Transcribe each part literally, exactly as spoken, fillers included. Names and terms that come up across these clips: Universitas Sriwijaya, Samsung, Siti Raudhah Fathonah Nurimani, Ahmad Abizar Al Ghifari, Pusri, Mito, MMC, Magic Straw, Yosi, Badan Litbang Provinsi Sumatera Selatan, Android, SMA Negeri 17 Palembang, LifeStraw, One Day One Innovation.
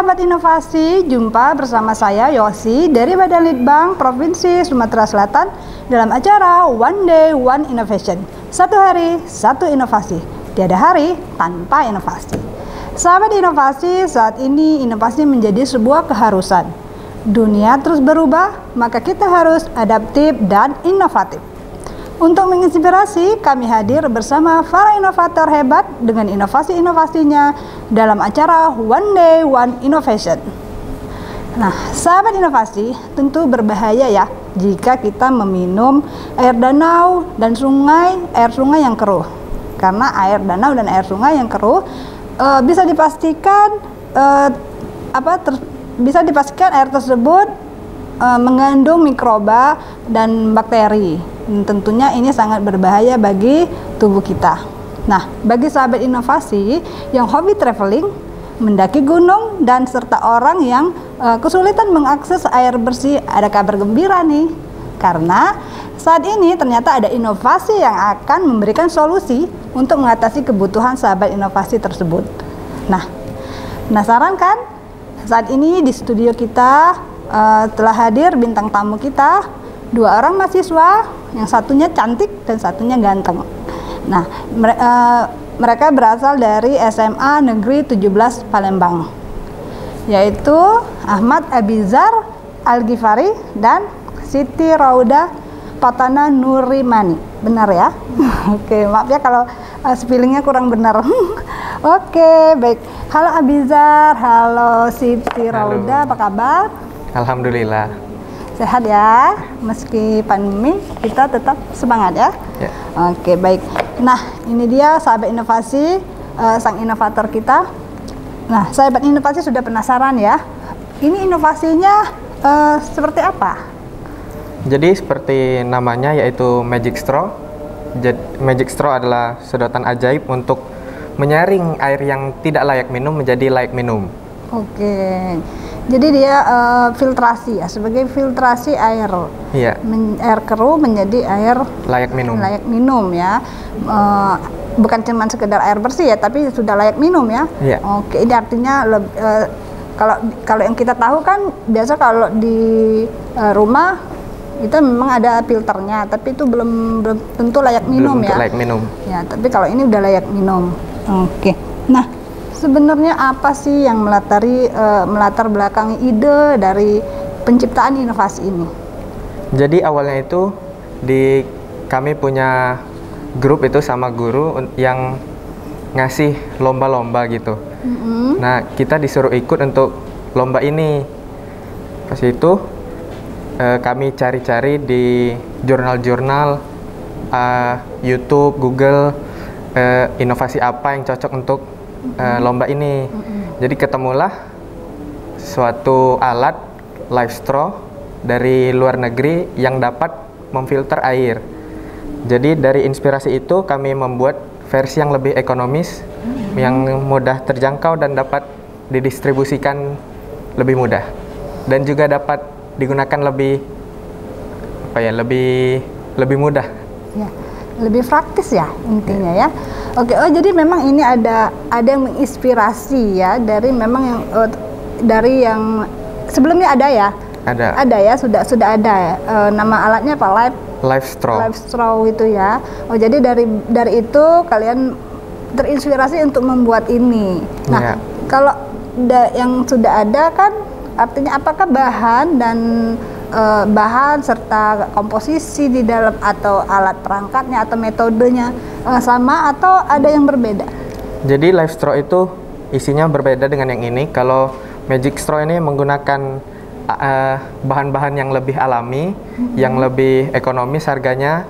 sahabat inovasi, jumpa bersama saya Yosi dari Badan Litbang Provinsi Sumatera Selatan dalam acara One Day One Innovation. Satu hari, satu inovasi. Tiada hari tanpa inovasi. Sahabat inovasi, saat ini inovasi menjadi sebuah keharusan. Dunia terus berubah, maka kita harus adaptif dan inovatif. Untuk menginspirasi, kami hadir bersama para inovator hebat dengan inovasi-inovasinya dalam acara One Day One Innovation. Nah, sahabat inovasi, tentu berbahaya ya jika kita meminum air danau dan sungai, air sungai yang keruh. Karena air danau dan air sungai yang keruh e, bisa dipastikan e, apa ter, bisa dipastikan air tersebut e, mengandung mikroba dan bakteri. Tentunya ini sangat berbahaya bagi tubuh kita. Nah, bagi sahabat inovasi yang hobi traveling, mendaki gunung, dan serta orang yang e, kesulitan mengakses air bersih, ada kabar gembira nih. Karena saat ini ternyata ada inovasi yang akan memberikan solusi untuk mengatasi kebutuhan sahabat inovasi tersebut. Nah, penasaran kan? Saat ini di studio kita e, telah hadir bintang tamu kita, dua orang mahasiswa, yang satunya cantik dan satunya ganteng. Nah, mere, e, mereka berasal dari S M A Negeri tujuh belas Palembang, yaitu Ahmad Abizar Al Ghifari dan Siti Raudhah Fathonah Nurimani. Benar ya? Oke, maaf ya kalau uh, spellingnya kurang benar. Oke, baik. Halo Abizar, halo Siti Raudhah, apa kabar? Alhamdulillah. Sehat ya, meski pandemi kita tetap semangat ya. Ya. Oke baik. Nah ini dia sahabat inovasi, uh, sang inovator kita. Nah sahabat inovasi sudah penasaran ya. Ini inovasinya uh, seperti apa? Jadi seperti namanya yaitu Magic Straw. Jadi, Magic Straw adalah sedotan ajaib untuk menyaring air yang tidak layak minum menjadi layak minum. Oke. Jadi dia uh, filtrasi ya, sebagai filtrasi air, iya. Men, air keruh menjadi air layak minum. Layak minum ya, uh, bukan cuma sekedar air bersih ya, tapi sudah layak minum ya. Iya. Oke, ini artinya uh, kalau kalau yang kita tahu kan biasa kalau di uh, rumah itu memang ada filternya, tapi itu belum, belum tentu layak minum belum ya. Layak minum. Ya, tapi kalau ini udah layak minum. Oke, nah. Sebenarnya apa sih yang melatari uh, melatar belakangi ide dari penciptaan inovasi ini? Jadi awalnya itu di kami punya grup itu sama guru yang ngasih lomba-lomba gitu. Mm-hmm. Nah kita disuruh ikut untuk lomba ini. Pas itu uh, kami cari-cari di jurnal-jurnal, uh, YouTube, Google, uh, inovasi apa yang cocok untuk Uh, lomba ini. Mm-hmm. Jadi ketemulah suatu alat LifeStraw dari luar negeri yang dapat memfilter air. Jadi dari inspirasi itu kami membuat versi yang lebih ekonomis, mm-hmm. yang mudah terjangkau dan dapat didistribusikan lebih mudah dan juga dapat digunakan lebih apa ya, lebih lebih mudah. Ya, lebih praktis ya intinya ya. Oke, oh jadi memang ini ada ada yang menginspirasi ya dari memang yang uh, dari yang sebelumnya ada ya. Ada. Ada ya, sudah sudah ada ya. Uh, nama alatnya apa? Life LifeStraw. LifeStraw itu ya. Oh jadi dari dari itu kalian terinspirasi untuk membuat ini. Nah, ya. Kalau da, yang sudah ada kan artinya apakah bahan dan uh, bahan serta komposisi di dalam atau alat perangkatnya atau metodenya sama atau ada yang berbeda? Jadi LifeStraw itu isinya berbeda dengan yang ini. Kalau Magic Straw ini menggunakan bahan-bahan uh, yang lebih alami, mm-hmm. yang lebih ekonomis harganya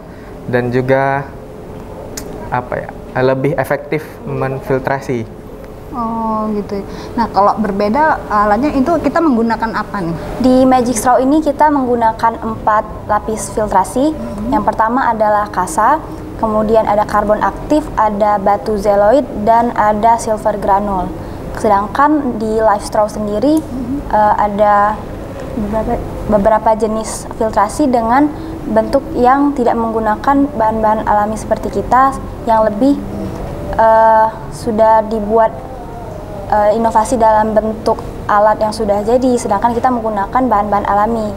dan juga apa ya, lebih efektif menfiltrasi. Oh gitu. Nah kalau berbeda alatnya itu kita menggunakan apa nih? Di Magic Straw ini kita menggunakan empat lapis filtrasi. Mm-hmm. Yang pertama adalah kasa. Kemudian ada karbon aktif, ada batu zeoloid, dan ada silver granul. Sedangkan di LifeStraw sendiri mm-hmm. uh, ada beberapa, beberapa jenis filtrasi dengan bentuk yang tidak menggunakan bahan-bahan alami seperti kita, yang lebih uh, sudah dibuat uh, inovasi dalam bentuk alat yang sudah jadi, sedangkan kita menggunakan bahan-bahan alami.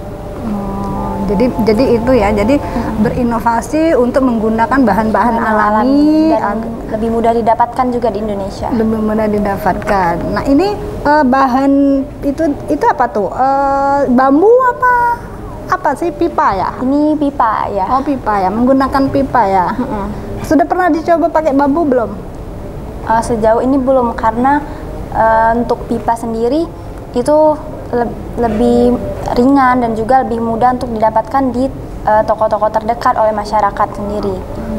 Hmm, jadi jadi itu ya, jadi hmm. berinovasi untuk menggunakan bahan-bahan alami, alami dan lebih mudah didapatkan juga di Indonesia. Lebih mudah didapatkan. Nah ini uh, bahan itu itu apa tuh? Uh, bambu apa? Apa sih, pipa ya? Ini pipa ya. Oh pipa ya, menggunakan pipa ya. Mm-mm. Sudah pernah dicoba pakai bambu belum? Uh, sejauh ini belum, karena uh, untuk pipa sendiri itu le lebih ringan dan juga lebih mudah untuk didapatkan di toko-toko uh, terdekat oleh masyarakat sendiri.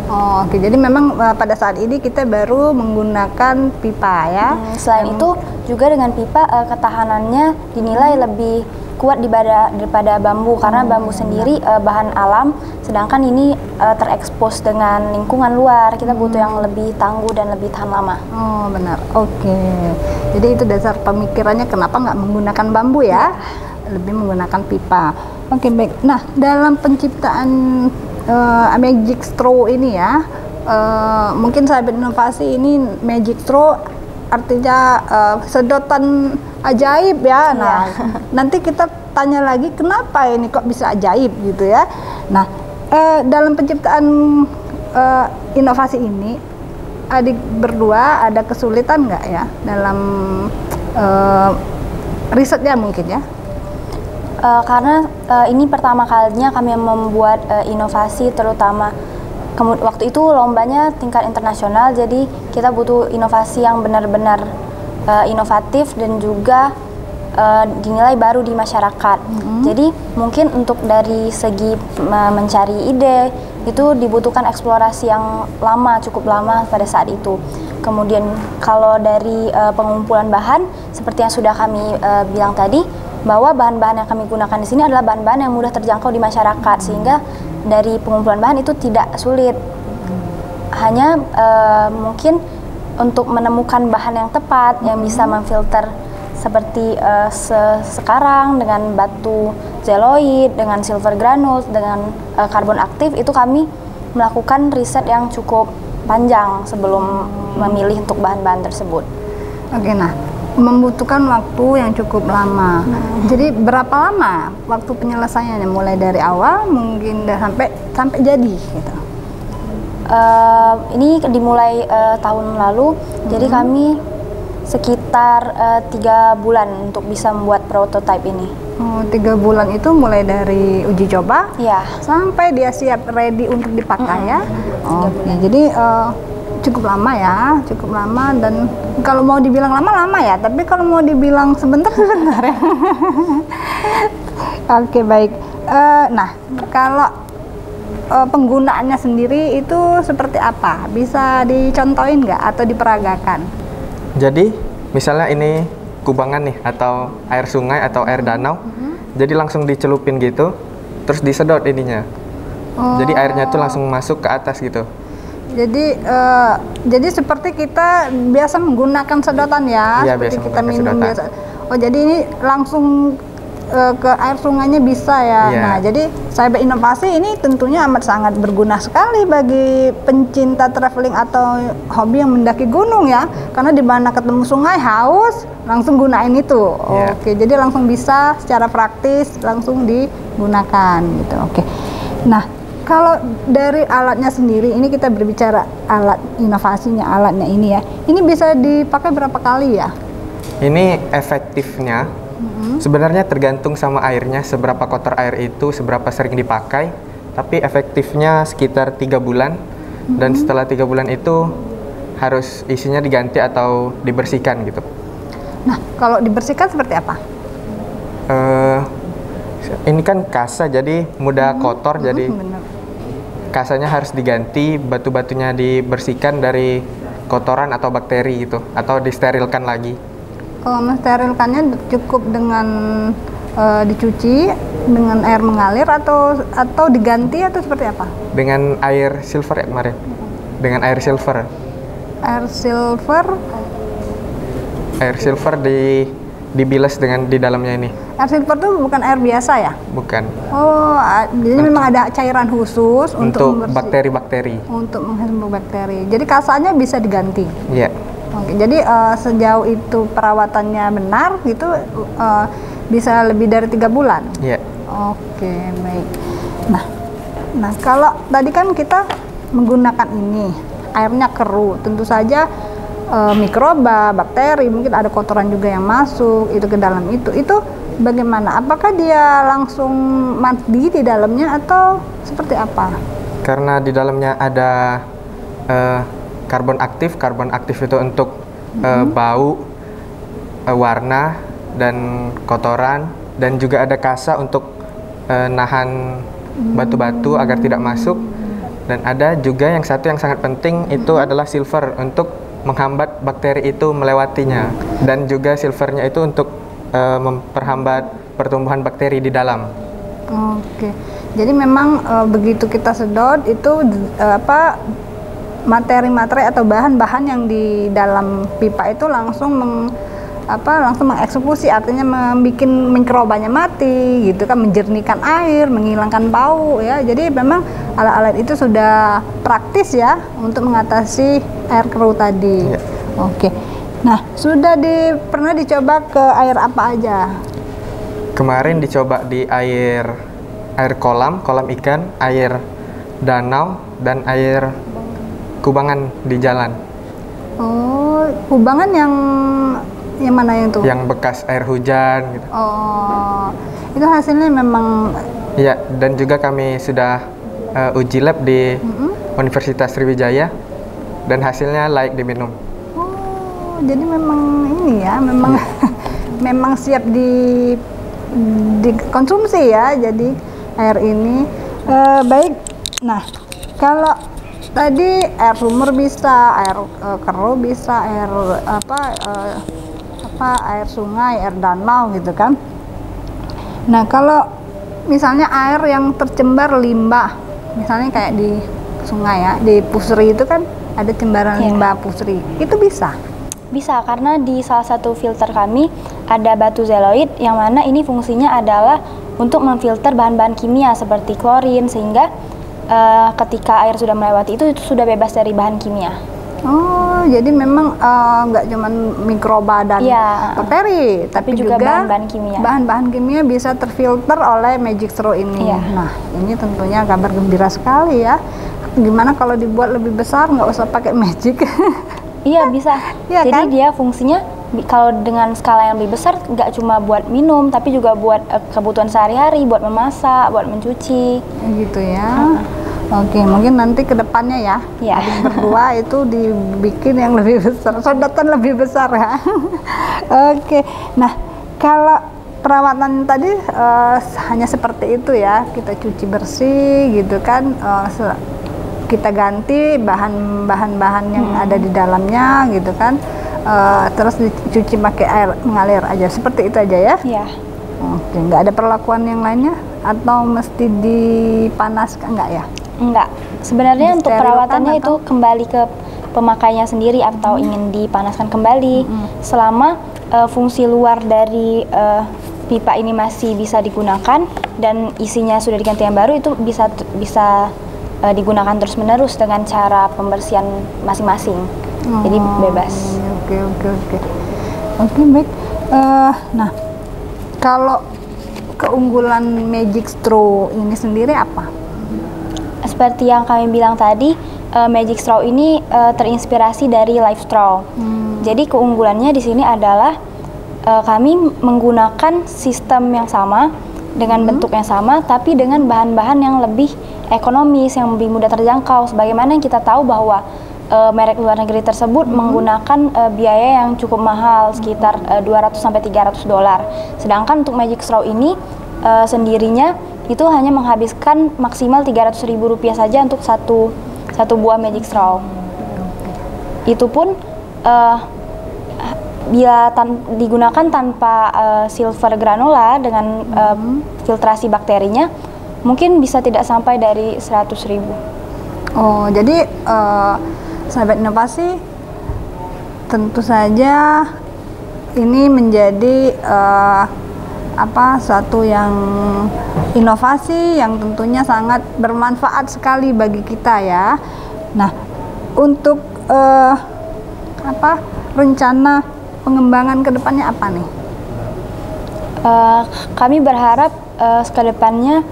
Oh, oke, jadi memang uh, pada saat ini kita baru menggunakan pipa ya. Hmm, selain hmm. itu juga dengan pipa uh, ketahanannya dinilai lebih kuat daripada, daripada bambu, karena bambu sendiri uh, bahan alam, sedangkan ini uh, terekspos dengan lingkungan luar. Kita butuh yang lebih tangguh dan lebih tahan lama. Oh benar, oke. Okay. Jadi itu dasar pemikirannya kenapa nggak menggunakan bambu ya, lebih menggunakan pipa. Oke okay, baik. Nah dalam penciptaan uh, Magic Straw ini ya, uh, mungkin sahabat inovasi, ini Magic Straw artinya uh, sedotan ajaib ya. Nah, ya. Nanti kita tanya lagi kenapa ini kok bisa ajaib gitu ya. Nah, eh, dalam penciptaan eh, inovasi ini, adik berdua ada kesulitan nggak ya dalam eh, risetnya mungkin ya? Eh, karena eh, ini pertama kalinya kami membuat eh, inovasi, terutama kemudian waktu itu lombanya tingkat internasional, jadi kita butuh inovasi yang benar-benar Uh, inovatif dan juga uh, dinilai baru di masyarakat. Mm-hmm. Jadi mungkin untuk dari segi uh, mencari ide itu dibutuhkan eksplorasi yang lama, cukup lama pada saat itu. Kemudian kalau dari uh, pengumpulan bahan, seperti yang sudah kami uh, bilang tadi, bahwa bahan-bahan yang kami gunakan di sini adalah bahan-bahan yang mudah terjangkau di masyarakat, sehingga dari pengumpulan bahan itu tidak sulit. Mm-hmm. Hanya uh, mungkin untuk menemukan bahan yang tepat, yang bisa memfilter seperti uh, se sekarang dengan batu zeoloid, dengan silver granule, dengan uh, karbon aktif, itu kami melakukan riset yang cukup panjang sebelum memilih untuk bahan-bahan tersebut. Oke, nah membutuhkan waktu yang cukup lama. Hmm. Jadi berapa lama waktu penyelesaiannya, mulai dari awal mungkin dah sampai sampai jadi gitu? Uh, ini dimulai uh, tahun lalu, mm-hmm. jadi kami sekitar uh, tiga bulan untuk bisa membuat prototipe ini. Oh, tiga bulan itu mulai dari uji coba, yeah. sampai dia siap ready untuk dipakai, mm-hmm. ya. Oh, ya. Jadi uh, cukup lama ya, cukup lama, dan kalau mau dibilang lama-lama ya, tapi kalau mau dibilang sebentar-sebentar ya. Oke okay, baik. Uh, nah kalau Uh, penggunaannya sendiri itu seperti apa? Bisa dicontohin nggak atau diperagakan? Jadi misalnya ini kubangan nih, atau air sungai atau air danau, mm-hmm. jadi langsung dicelupin gitu, terus disedot ininya. Oh. Jadi airnya tuh langsung masuk ke atas gitu. Jadi uh, jadi seperti kita biasa menggunakan sedotan ya, ya seperti biasa kita minum sedotan. Biasa. Oh jadi ini langsung ke air sungainya bisa ya. Yeah. Nah, jadi sahabat inovasi ini tentunya amat sangat berguna sekali bagi pencinta traveling atau hobi yang mendaki gunung ya. Karena di mana ketemu sungai haus, langsung gunain itu. Yeah. Oke, jadi langsung bisa secara praktis langsung digunakan gitu. Oke. Nah, kalau dari alatnya sendiri, ini kita berbicara alat inovasinya, alatnya ini ya. Ini bisa dipakai berapa kali ya? Ini efektifnya Mm-hmm. sebenarnya tergantung sama airnya, seberapa kotor air itu, seberapa sering dipakai. Tapi efektifnya sekitar tiga bulan, mm-hmm. dan setelah tiga bulan itu harus isinya diganti atau dibersihkan gitu. Nah, kalau dibersihkan seperti apa? Uh, ini kan kasa, jadi mudah mm-hmm. kotor, mm-hmm. jadi Bener. kasanya harus diganti, batu-batunya dibersihkan dari kotoran atau bakteri gitu, atau disterilkan lagi. Kalau mensterilkannya cukup dengan uh, dicuci dengan air mengalir atau atau diganti atau seperti apa? Dengan air silver ya kemarin. Dengan air silver. Air silver. Air silver di dibilas dengan di dalamnya ini. Air silver itu bukan air biasa ya? Bukan. Oh, jadi untuk, memang ada cairan khusus untuk bakteri-bakteri. Untuk menghirup bakteri. Untuk bakteri. Jadi kasanya bisa diganti. Iya. Yeah. Oke, jadi uh, sejauh itu perawatannya benar gitu uh, bisa lebih dari tiga bulan. Iya. Yeah. Oke, baik. Nah, nah kalau tadi kan kita menggunakan ini airnya keruh, tentu saja e, mikroba, bakteri, mungkin ada kotoran juga yang masuk itu ke dalam itu. Itu bagaimana? Apakah dia langsung mati di dalamnya atau seperti apa? Karena di dalamnya ada e, karbon aktif, karbon aktif itu untuk e, hmm. bau, e, warna, dan kotoran, dan juga ada kasa untuk e, nahan batu-batu hmm. agar tidak masuk. Dan ada juga yang satu yang sangat penting itu mm-hmm. adalah silver untuk menghambat bakteri itu melewatinya, mm-hmm. dan juga silvernya itu untuk uh, memperhambat pertumbuhan bakteri di dalam. Oke, jadi memang uh, begitu kita sedot itu uh, apa materi-materi atau bahan-bahan yang di dalam pipa itu langsung meng, apa langsung mengeksekusi, artinya membuat mikrobanya mati gitu kan, menjernihkan air, menghilangkan bau ya. Jadi memang alat-alat itu sudah praktis ya untuk mengatasi air keruh tadi. Ya. Oke. Nah, sudah di, pernah dicoba ke air apa aja? Kemarin dicoba di air air kolam, kolam ikan, air danau, dan air kubangan di jalan. Oh, kubangan yang yang mana yang tuh? Yang bekas air hujan gitu. Oh. Itu hasilnya memang iya, dan juga kami sudah Uh, uji lab di mm-hmm. Universitas Sriwijaya dan hasilnya layak diminum. Oh, jadi memang ini ya, memang yeah. memang siap di dikonsumsi ya. Jadi air ini uh, baik. Nah, kalau tadi air sumur bisa, air uh, keruh bisa, air apa uh, apa air sungai, air danau gitu kan. Nah, kalau misalnya air yang tercembar limbah, misalnya kayak di sungai ya, di Pusri itu kan ada cembaran yeah. limbah Pusri, itu bisa? Bisa, karena di salah satu filter kami ada batu zeoloid yang mana ini fungsinya adalah untuk memfilter bahan-bahan kimia seperti klorin, sehingga uh, ketika air sudah melewati itu, itu sudah bebas dari bahan kimia. Oh, jadi memang nggak uh, cuma mikroba dan yeah. bakteri, tapi, tapi juga bahan-bahan kimia. Bahan-bahan kimia bisa terfilter oleh Magic Straw ini. Yeah. Nah, ini tentunya kabar gembira sekali ya. Gimana kalau dibuat lebih besar, nggak usah pakai Magic? Iya, bisa. Yeah, jadi kan? Dia fungsinya kalau dengan skala yang lebih besar, nggak cuma buat minum, tapi juga buat uh, kebutuhan sehari-hari, buat memasak, buat mencuci. Gitu ya. Uh. Oke, mungkin nanti kedepannya ya, ya. Berdua itu dibikin yang lebih besar, sedotan lebih besar ya. Oke, nah kalau perawatan tadi uh, hanya seperti itu ya, kita cuci bersih gitu kan, uh, kita ganti bahan-bahan-bahan yang hmm. ada di dalamnya gitu kan, uh, terus dicuci pakai air mengalir aja, seperti itu aja ya. Ya. Oke, nggak ada perlakuan yang lainnya atau mesti dipanaskan nggak ya? Enggak, sebenarnya untuk perawatannya atau? Itu kembali ke pemakainya sendiri atau hmm. ingin dipanaskan kembali hmm. selama uh, fungsi luar dari uh, pipa ini masih bisa digunakan dan isinya sudah diganti yang baru, itu bisa bisa uh, digunakan terus menerus dengan cara pembersihan masing-masing. Hmm. Jadi bebas. Oke oke oke oke baik. Uh, nah, kalau keunggulan Magic Straw ini sendiri apa? Seperti yang kami bilang tadi, uh, Magic Straw ini uh, terinspirasi dari LifeStraw. Hmm. Jadi keunggulannya di sini adalah uh, kami menggunakan sistem yang sama dengan hmm. bentuk yang sama, tapi dengan bahan-bahan yang lebih ekonomis, yang lebih mudah terjangkau. Sebagaimana yang kita tahu bahwa uh, merek luar negeri tersebut hmm. menggunakan uh, biaya yang cukup mahal, sekitar uh, dua ratus sampai tiga ratus dolar. Sedangkan untuk Magic Straw ini uh, sendirinya itu hanya menghabiskan maksimal tiga ratus ribu rupiah saja untuk satu satu buah Magic Straw. Itu pun uh, bila tan digunakan tanpa uh, silver granula dengan uh, filtrasi bakterinya, mungkin bisa tidak sampai dari seratus ribu. Oh, jadi uh, sahabat inovasi, tentu saja ini menjadi uh, apa satu yang inovasi yang tentunya sangat bermanfaat sekali bagi kita ya. Nah, untuk uh, apa rencana pengembangan kedepannya apa nih? Uh, kami berharap uh, kedepannya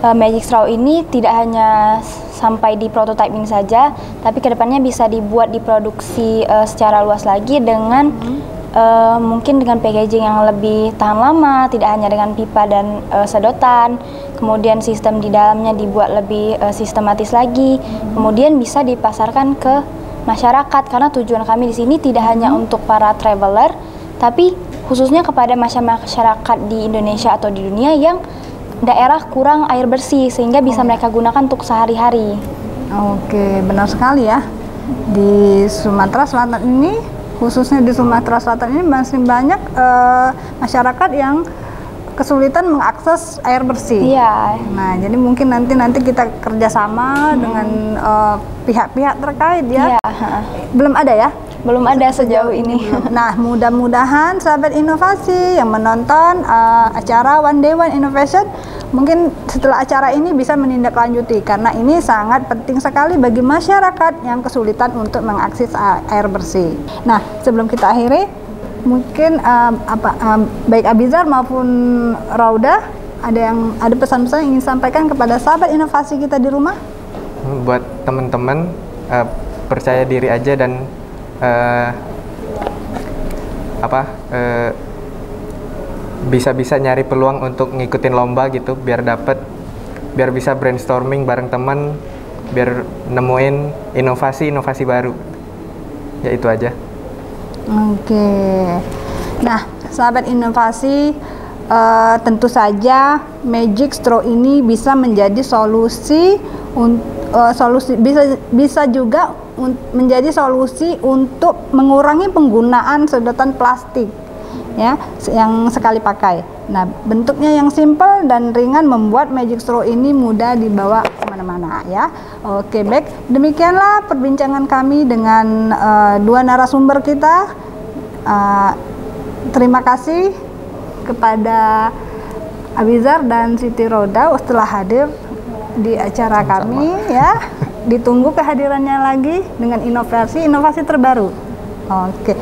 uh, Magic Straw ini tidak hanya sampai di prototipe ini saja, tapi kedepannya bisa dibuat diproduksi uh, secara luas lagi dengan hmm. uh, mungkin dengan packaging yang lebih tahan lama, tidak hanya dengan pipa dan uh, sedotan. Kemudian sistem di dalamnya dibuat lebih uh, sistematis lagi, hmm. kemudian bisa dipasarkan ke masyarakat karena tujuan kami di sini tidak hmm. hanya untuk para traveler, tapi khususnya kepada masyarakat di Indonesia atau di dunia yang daerah kurang air bersih sehingga bisa mereka gunakan untuk sehari-hari. Oke, benar sekali ya. Di Sumatera Selatan ini, khususnya di Sumatera Selatan ini masih banyak uh, masyarakat yang kesulitan mengakses air bersih. Iya. Nah, jadi mungkin nanti nanti kita kerjasama hmm. dengan pihak-pihak uh, terkait ya. Iya. Belum ada ya? Belum ada sejauh ini. Nah, mudah-mudahan sahabat inovasi yang menonton uh, acara One Day One Innovation mungkin setelah acara ini bisa menindaklanjuti karena ini sangat penting sekali bagi masyarakat yang kesulitan untuk mengakses air bersih. Nah, sebelum kita akhiri, mungkin uh, apa uh, baik Abizar maupun Raudhah ada yang ada pesan-pesan yang ingin sampaikan kepada sahabat inovasi kita di rumah? Buat teman-teman uh, percaya diri aja dan Uh, apa bisa-bisa uh, nyari peluang untuk ngikutin lomba gitu biar dapet biar bisa brainstorming bareng teman biar nemuin inovasi-inovasi baru, ya itu aja. Oke, nah sahabat inovasi, uh, tentu saja Magic Straw ini bisa menjadi solusi untuk Uh, solusi bisa bisa juga menjadi solusi untuk mengurangi penggunaan sedotan plastik ya yang sekali pakai. Nah, bentuknya yang simpel dan ringan membuat Magic Straw ini mudah dibawa kemana-mana ya. Oke, baik, demikianlah perbincangan kami dengan uh, dua narasumber kita. Uh, terima kasih kepada Abizar dan Siti Raudhah setelah hadir di acara Sama-sama. kami ya. Ditunggu kehadirannya lagi dengan inovasi-inovasi terbaru. Oke,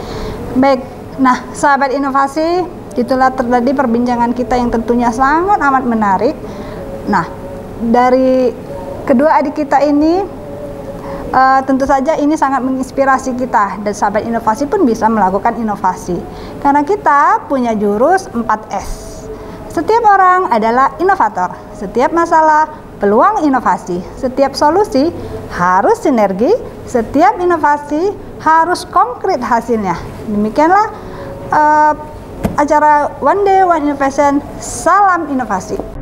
baik. Nah, sahabat inovasi, itulah terjadi perbincangan kita yang tentunya sangat amat menarik. Nah, dari kedua adik kita ini uh, tentu saja ini sangat menginspirasi kita dan sahabat inovasi pun bisa melakukan inovasi karena kita punya jurus empat S. Setiap orang adalah inovator. Setiap masalah peluang inovasi, setiap solusi harus sinergi, setiap inovasi harus konkret hasilnya. Demikianlah uh, acara One Day One Innovation. Salam inovasi.